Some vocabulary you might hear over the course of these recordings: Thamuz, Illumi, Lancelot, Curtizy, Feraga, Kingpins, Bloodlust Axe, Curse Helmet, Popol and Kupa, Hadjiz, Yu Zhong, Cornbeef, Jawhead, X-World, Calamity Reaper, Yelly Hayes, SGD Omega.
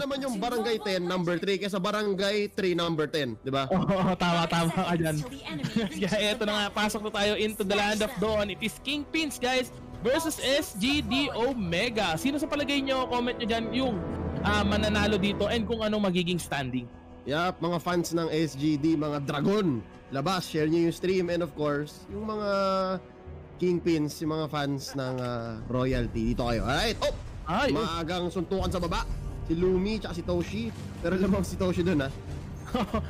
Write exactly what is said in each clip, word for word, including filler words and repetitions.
naman yung Barangay ten number three kaysa Barangay three number ten, di ba? Oo, tama, tama ka dyan. Guys, eto na nga, pasok na tayo into the Land of Dawn. It is Kingpins, guys, versus S G D Omega. Sino sa palagay nyo, comment nyo dyan yung uh, mananalo dito and kung anong magiging standing. Yup, mga fans ng S G D, mga Dragon, labas, share nyo yung stream, and of course, yung mga Kingpins, yung mga fans ng uh, royalty, dito kayo. Alright, oh! Ay, maagang suntukan sa baba si Lumi tsaka si Toshi. Pero lamang si Toshi dun, ha.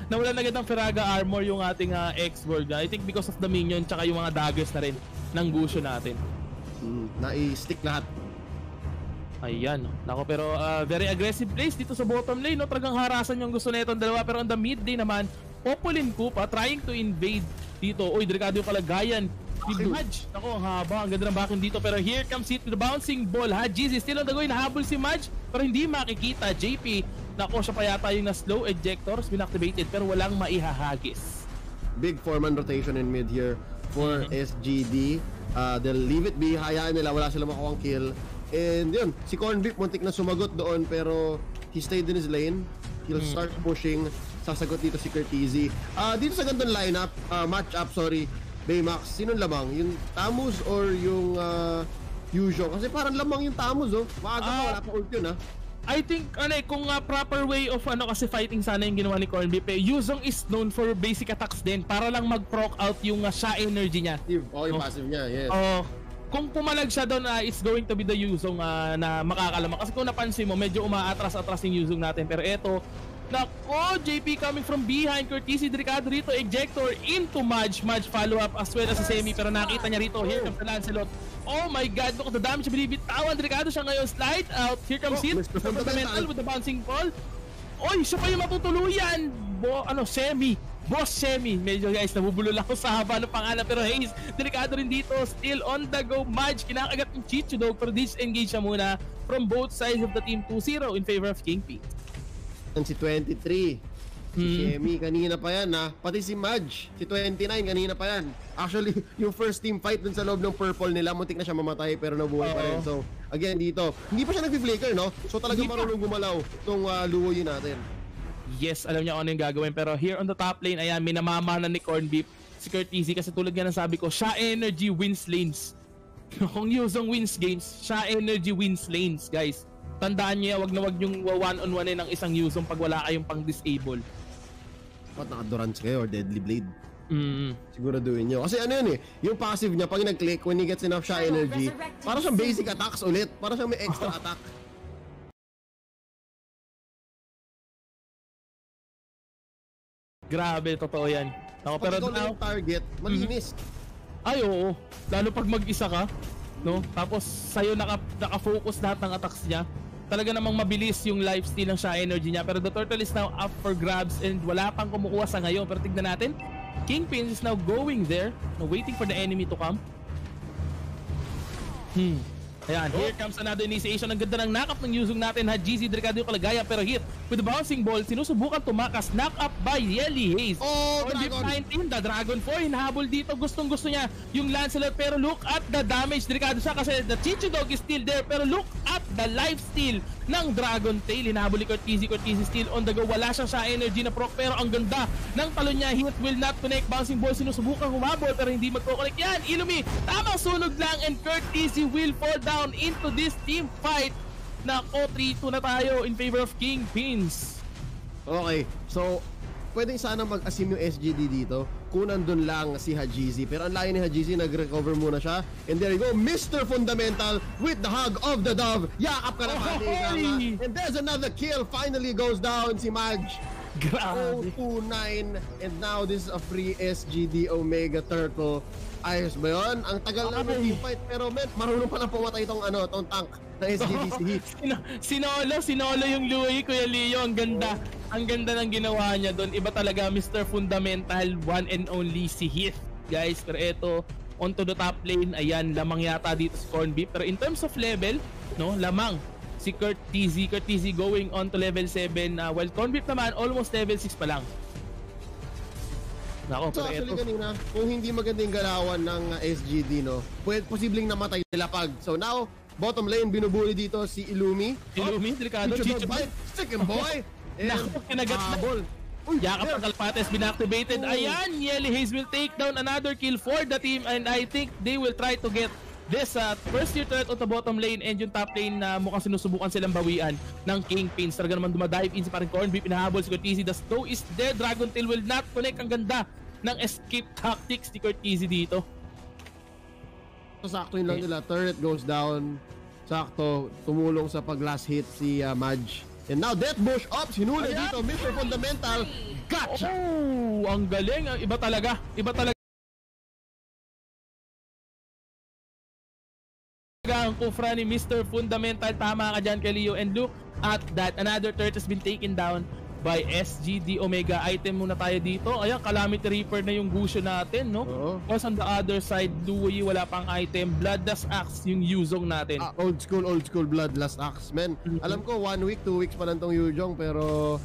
Nawalan agad ng Feraga armor yung ating uh, X-World. I think because of the minion tsaka yung mga daggers na rin ng gusyo natin. Hmm, na-stick lahat. Ayan, nako, pero uh, very aggressive plays dito sa bottom lane, no? Talagang harasan yung gusto na itong dalawa. Pero on the mid lane naman, Popol and Kupa trying to invade dito. Uy, delikado yung kalagayan. Madge, nako, haba, ang ganda ng backend dito. Pero here comes it to the bouncing ball. Hadjiz is still on the go, nahabol si Madge. Pero hindi makikita, J P. Nako, siya pa yata yung na slow ejectors, binactivated, pero walang maihahagis. Big foreman rotation in mid here for mm-hmm. S G D. uh, They'll leave it be, hayaan nila, wala sila makuha ang kill. And yun, si Convict muntik na sumagot doon, pero he stayed in his lane. He'll mm-hmm. start pushing. Sasagot dito si Curtizy. uh, Dito sa gandang lineup, uh, match up, sorry Baymax, sino lamang? Yung Thamuz or yung uh, Yu Zhong? Kasi parang lamang yung Thamuz, oh. Maaga uh, pa, wala pa ult yun, ha? I think, ano, kung uh, proper way of ano kasi fighting sana yung ginawa ni Cornbeef, eh, Yu Zhong is known for basic attacks din para lang mag-proc out yung uh, siya energy niya. Oh, yung oh. passive niya, yes. Oh, kung pumalag siya doon, uh, it's going to be the Yu Zhong uh, na makakalamak. Kasi kung napansin mo, medyo umaatras-atras yung Yu Zhong natin. Pero eto, nako, J P coming from behind. Curtizy, delikado rito, ejector into Madge. Madge follow-up as well as sa semi. Pero nakita niya rito, here comes the Lancelot. Oh my god, look at the damage. Binibitawan, delikado siya ngayon. Slide out, here comes it. Fundamental with the bouncing ball. Oy, siya pa yung matutuluyan. Bo, ano, semi. Boss semi. Medyo guys, nabubulol ako sa haba ng pangalan. Pero Hayes, delikado rin dito. Still on the go, Madge. Kinakagat ng Chichu Dog. Pero disengage siya muna from both sides of the team. two zero in favor of Kingpin. Si twenty-three, si Shemi, hmm. kanina pa yan, ha? Pati si Madge, si twenty-nine, kanina pa yan. Actually, yung first team fight dun sa loob ng purple nila, muntik na siya mamatay pero nabuhay pa rin. So, again dito, hindi pa siya nag-flicker, no? So talagang marunong gumalaw itong uh, luwoy natin. Yes, alam niya kung ano yung gagawin. Pero here on the top lane, ayan, minamamana ni Cornbeef si Curtizy. Kasi tulad nga ng sabi ko, siya energy wins lanes. Kung Yu Zhong wins games, siya energy wins lanes, guys. Tandaan niya, wag na wag yung one-on-one ng isang Yuzong pag wala kayong pang-disable. Dapat naka-durance kayo or deadly blade. Mm. Siguraduhin niyo. Kasi ano yun eh, yung passive niya, pag nag-click, when he gets enough shy energy, para siyang basic attacks ulit. Para siyang may extra attack. Grabe, totoo yan. Ako, pero pag ikaw na yung target, malinis. Mm. Ay, oo. Lalo pag mag-isa ka, no? Tapos sa'yo naka, naka-focus lahat ng attacks niya. Talaga namang mabilis yung lifesteal ng siya energy niya. Pero the turtle is now up for grabs and wala pang kumukuha sa ngayon. Pero tignan natin, Kingpins is now going there, now waiting for the enemy to come. Hmm. Ayan, here comes another initiation. Ang ganda ng knock-up ng Yu Zhong natin, ha? G Z, delikado yung kalagaya. Pero hit with the bouncing ball, sinusubukan tumakas. Knock-up by Yelly Hayes. Oh, Dragon! nineteen, the Dragon four, hinahabol dito. Gustong gusto niya yung Lancelot. Pero look at the damage. Delikado siya kasi the Chichu Dog is still there. Pero look at the lifesteal ng Dragon Tail. Hinahabol ni Curtizy. Curtizy still on the go. Wala siya sa energy na proc. Pero ang ganda ng talon niya. Hit will not connect. Bouncing ball, sinusubukan humabol. Pero hindi magkoconnect. Yan, Illumi. Tamang sunog lang. And Curtizy will fall down into this team fight. Nako, three two na tayo in favor of Kingpins. Okay, so pwedeng sana mag-assume yung S G D dito kung nandun lang si Hadjiz. Pero ang layo ni Hadjiz, nag-recover muna siya. And there you go, Mister Fundamental with the hug of the dove. Yakap ka na pati, oh, and there's another kill. Finally goes down si Madge. Grabe. zero two nine. And now this is a free S G D Omega Turtle. Ayos ba yun? Ang tagal na ng team fight. Pero men, marunong pala pumatay itong ano, itong tank na S G D C. Sinolo, sinolo yung Louie, Kuya Leo. Ang ganda, oh. Ang ganda ng ginawa niya doon. Iba talaga, Mister Fundamental, one and only si Heath. Guys, pero eto, onto the top lane, ayan, lamang yata dito si Cornbeef. Pero in terms of level, no, lamang si Curtizy. Curtizy going on to level seven. Uh, while Cornbeef naman, almost level six pa lang. Nako, so actually kanina, kung hindi maganda yung galawan ng uh, S G D, no, pwede posibleng namatay nila pag. So now, Bottom lane, binubuli dito si Illumi. Illumi, delikado. Chicho Bite, second boy. Naku, kinagat na. Yakap ng Kalpates, been-activated. Ayan, Yelly Haze will take down another kill for the team. And I think they will try to get this uh, first tier threat on the bottom lane. And yung top lane na uh, mukhang sinusubukan silang bawian ng Kingpins. Talaga naman dumadive in si parang Cornbeef. Pinahabol si Cortese. The snow is dead. Dragon Tail will not connect. Ang ganda ng escape tactics ni Cortese dito. Sakto yun lang nila. Turret goes down. Sakto. Tumulong sa pag-last hit si uh, Madge. And now Death Bush up, sinuli dito, Mister Fundamental, gotcha! Oh, ang galing, iba talaga, iba talaga ang kufra ni Mister Fundamental, tama ka dyan kay Leo. And look at that, another turret has been taken down by S G D Omega. Item muna tayo dito, ayan, Calamity Reaper na yung gusyo natin, no? Because on the other side, Dewey, wala pang item, Bloodlust Axe, yung Yu Zhong natin. Ah, old school, old school Bloodlust Axe, men. Alam ko, one week, two weeks pa lang tong Yu Zhong, pero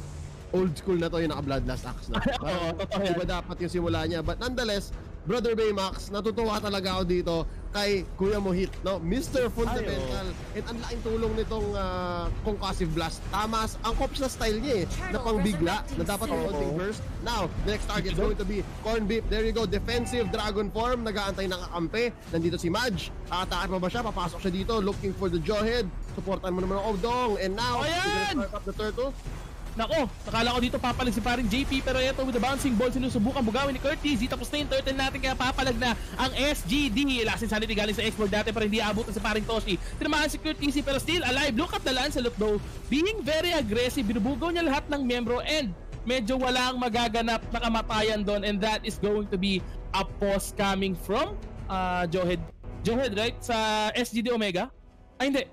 old school na to yung naka-Bloodlust Axe na. Oo, totoo yan. Diba dapat yung simula niya? But nonetheless, Brother Baymax, natutuwa talaga ako dito kay Kuya Mohit, no? Mister Fundamental. Ay, oh. And ang laking tulong nitong uh, concussive blast. Tama ang cops na style niya eh, na pang bigla, na dapat oh, holding first. Now, next target is going to be Cornbeef. There you go, defensive dragon form. Nagaantay ng kakampi. Nandito si Madge. Atake pa ba siya? Papasok siya dito. Looking for the Jawhead. Supportan mo naman ang Obdong. And now, we're up the turtle. Nako, nakala ko dito papalag si paring J P pero eto with the bouncing ball sinusubukan bugawin ni Curtis. Tapos na yung turtle natin kaya papalag na ang S G D. Last insanity galing sa X-World dati pero hindi abot na si paring Toshi. Tinamaan si Curtis pero still alive. Look at the Lancelot though. Being very aggressive, binubugaw niya lahat ng membro and medyo walang magaganap na kamatayan doon. And that is going to be a pause coming from uh, Jawhead. Jawhead right? Sa S G D Omega? Ay hindi.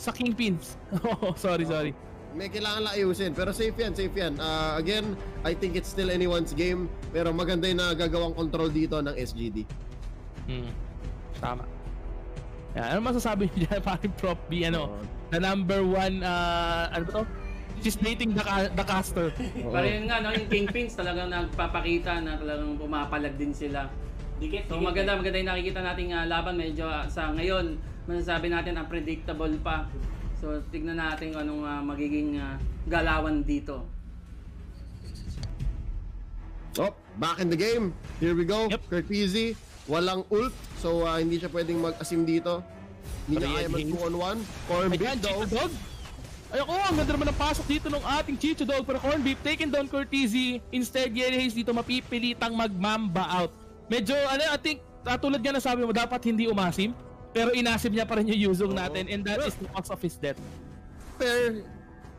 Sa Kingpins. Oh, sorry, sorry. May kailangan lang ayusin, pero safe yan, safe yan. Uh, again, I think it's still anyone's game, pero maganda yung nagagawang control dito ng S G D. Hmm, tama. Yan, ano masasabi niyo dyan, parang Prop B, ano, oh. The number one, uh, ano ba to? She's dating the, the caster. Oh. Pero yun nga, no, yung Kingpins talagang nagpapakita na talagang pumapalag din sila. Dikit, so maganda, maganda yung nakikita nating uh, laban, medyo uh, sa ngayon, masasabi natin unpredictable pa. So, tignan natin kung anong uh, magiging uh, galawan dito. Oh, back in the game. Here we go. Yep. Curtese, walang ult. So, uh, hindi siya pwedeng mag-asim dito. Hindi niya kaya mag-two on one. Cornbeef daw. Ayoko, ang ganda naman ang pasok dito ng ating Chicho Dog. Pero Cornbeef, taken down Curtese. Instead, Yellow Haze dito mapipilitang mag-mamba out. Medyo, ano, I think, tulad nga na sabi mo, dapat hindi umasim. Pero inasib niya pa rin yung Yuzong natin and that is the cause of his death. Pero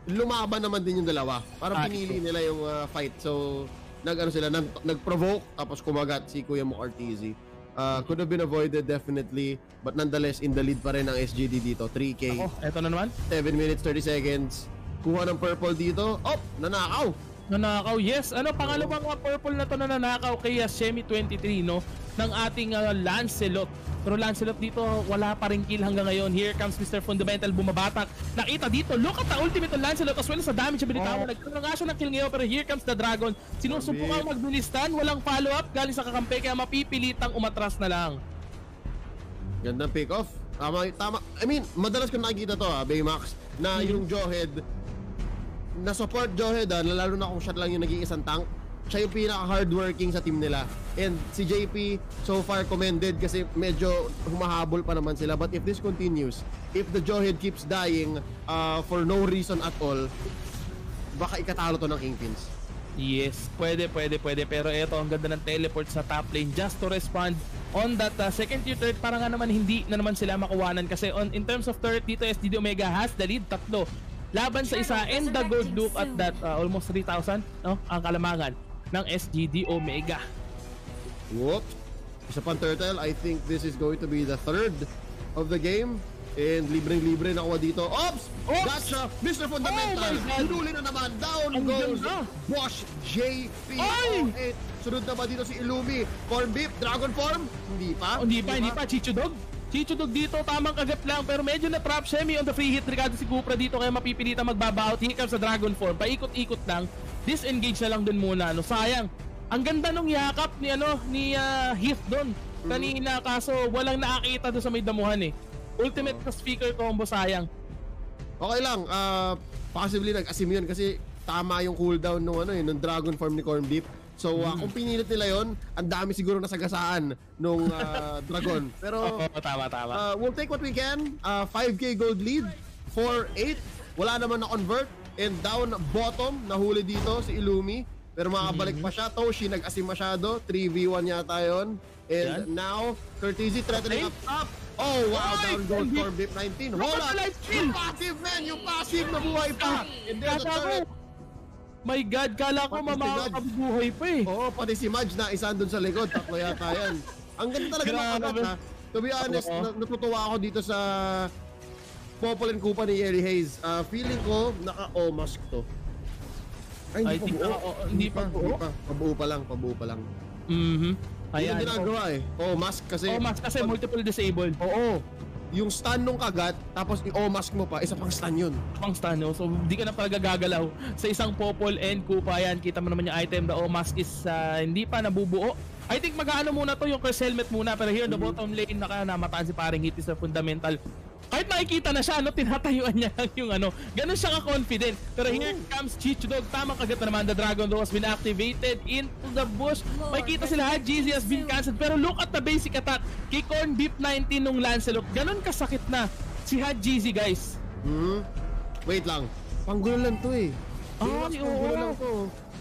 lumaban naman din yung dalawa. Parang pinili nila yung uh, fight. So nag-ano sila, nag-provoke tapos kumagat si Kuya mo Cortese. Uh, could have been avoided definitely but nonetheless in the lead pa rin ang S G D dito. three K. Ako, eto na naman. seven minutes thirty seconds. Kuha ng purple dito. Oh! Nanakaw! Nanakaw, yes. Ano, pangalawang oh. purple na to na nanakaw kay Semi twenty-three, no? Ng ating uh, Lancelot. Pero Lancelot dito, wala pa rin kill hanggang ngayon. Here comes Mister Fundamental, bumabatak. Nakita dito, look at the ultimate on Lancelot as well as the damage siya binitawa. Oh. Nagkaroon ng asya ng kill ngayon, pero here comes the dragon. Sinusumpukan magdulistan, walang follow-up galing sa kakampi, kaya mapipilitang umatras na lang. Gandang pick-off. Tama, tama. I mean, madalas ko nakikita to, ha, Baymax, na yung Jawhead, na support Jawhead ha, lalo na kung siya lang yung naging isang tank, siya yung pinaka-hardworking sa team nila. And si J P, so far commended kasi medyo humahabol pa naman sila. But if this continues, if the Jawhead keeps dying uh, for no reason at all, baka ikatalo to ng Kingpins. Yes, pwede, pwede, pwede. Pero eto, ang ganda ng teleport sa top lane just to respond on that uh, second tier third. Para nga naman hindi na naman sila makuwanan kasi on, in terms of third dito, S G D Omega has the lead, tatlo. Laban sa isa and the gold look at that uh, almost three thousand, no? Ang kalamangan ng S G D Omega. Whoop! Isa pang turtle. I think this is going to be the third of the game. And libreng-libre nakuha dito. Ops! Ops! Gotcha! Mister Fundamental! Hinuli na naman. Down goes Bosch J P. Sunod na ba dito si Illumi? Cornbeef? Dragon form? Hindi pa. Hindi pa, hindi pa. Chicho Dog? Chicho Dog dito. Tamang kagat lang. Pero medyo na-trap. Semi on the free hit. Ricardo si Kupra dito. Kaya mapipilita magbabaut. Here comes sa dragon form. Paikot-ikot lang. Disengage na lang dun muna, no? Sayang. Ang ganda nung yakap ni ano ni uh, Heath doon kanina, kaso walang nakakita doon sa may damuhan eh. Ultimate oh. plus Faker combo, sayang. Okay lang, uh, possibly nag-asim yun kasi tama yung cooldown nung ano eh, nung dragon form ni Corn Beef. So uh, hmm. kung pinilit nila yon, ang dami siguro nasagasaan nung uh, dragon. Pero oh, tama, tama. Uh, we'll take what we can. Uh, five K gold lead, four eight. Wala naman na-convert. And down bottom, nahuli dito si Illumi. Pero makabalik mm -hmm. pa siya. Toshi nag-asim masyado. three v one yata yon. And yeah. now, Curtizzi threatening okay. up, up. Oh, wow. Right. Down gold for B nineteen. Hold on. Yung passive, man. Yung passive na buhay pa. And there's a turret. My God, kala ko mamakabuhay pa eh. Oo, pati si Madge na isang doon sa likod. Tatlo yata yan. Ang ganda talaga ng agat ha. To be honest, na natutuwa ako dito sa Popol and Kupa ni Yeri Hayes. Uh, feeling ko, naka-O-mask to. Ay, hindi I pa think, buo. Uh, hindi pa, pa, buo? pa. Pabuo pa lang, pabuo pa lang. Mm-hmm. Hindi yung ginagawa eh. O-mask kasi. O-mask kasi multiple disabled. Oo. Yung stun nung kagat, tapos i-O-mask mo pa, isa pang stun yun. Pang stun, no? So, di ka na pala gagagalaw. Sa isang Popol and Kupa, yan, kita mo naman yung item, the O-mask is uh, hindi pa nabubuo. I think mag-aano muna to, yung Curse Helmet muna, pero here in the mm-hmm. bottom lane, naka namataan si paring Hiti sa fundamental. Kahit makikita na siya, ano, tinatayuan niya lang yung ano. Ganun siya ka-confident. Pero oh. here comes Chichudog. Tamang kagat na naman. The Dragon Doe has been activated into the bush. Makikita sila ha, G Z has been cancelled. Pero look at the basic attack. Kay Corn Beef nineteen nung Lancelot. Ganun kasakit na si Had G Z, guys. Hmm? Wait lang. Panggulo lang to eh. Ah, panggulo lang to.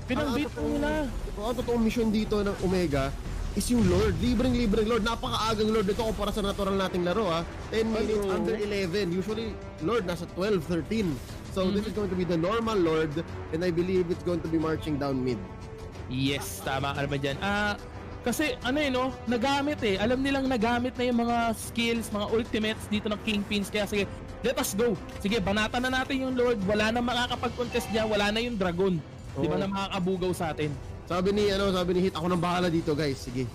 Pinag-beat mo na. Ang totoong mission dito ng Omega is yung Lord. Libreng-libreng Lord. Napakaagang Lord dito para sa natural nating laro ha. ten minutes oh, no. under eleven. Usually, Lord nasa twelve, thirteen. So, mm-hmm. this is going to be the normal Lord and I believe it's going to be marching down mid. Yes, tama ka naman dyan. Ah, kasi ano yun no, nagamit eh. Alam nilang nagamit na yung mga skills, mga ultimates dito ng Kingpins. Kaya sige, let us go. Sige, banata na natin yung Lord. Wala na makakapag-contest niya. Wala na yung Dragon. Oh. Di ba na makakabugaw sa atin? Sabi ni ano, sabi ni Hit, ako nang bahala dito, guys. Sige.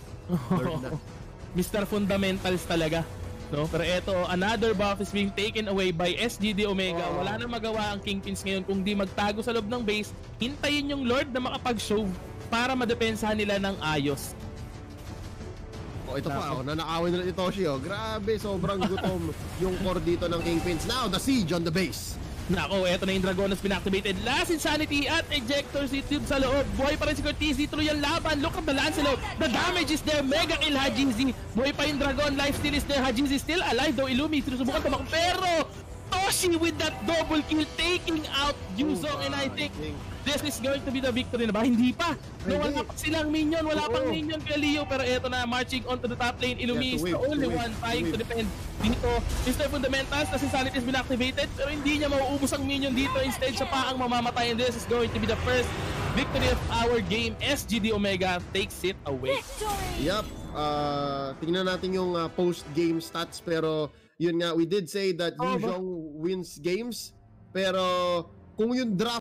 Mister Fundamentals talaga, no? Pero eto, another buff is being taken away by S G D Omega. Oh. Wala nang magawa ang Kingpins ngayon kung di magtago sa loob ng base. Hintayin yung Lord na makapag-shove para madepensahan nila ng ayos. Oh, ito pa, oh, nanakawin nila ni Toshi, oh. Grabe, sobrang gutom yung core dito ng Kingpins. Now, the siege on the base. Nako, eto na yung Dragon has been activated. Last Insanity at Ejector si Tube sa loob. Buhay pa rin si Curtizzi through yung laban. Look at the Lancelot. The damage is there. Mega kill Hajinzi. Buhay pa yung Dragon. Life still is there. Hajinzi still alive though. Illumi sinusubukan tumakbo. Pero Toshi with that double kill taking out Yu Zhong. And I think this is going to be the victory na ba? Hindi pa. No, wala pa silang minion. Wala pang minion kay Leo. Pero eto na, marching onto the top lane. Illumi is the only one trying to defend. Dito, Mister Fundamentals, as Insanity has been activated, pero hindi niya mauubos ang minion dito. Instead, siya pa ang mamamatay. And this is going to be the first victory of our game. S G D Omega takes it away. Victory! Yup. Uh, tingnan natin yung uh, post-game stats. Pero, yun nga, we did say that Yu Zhong wins games. Pero, kung yung draft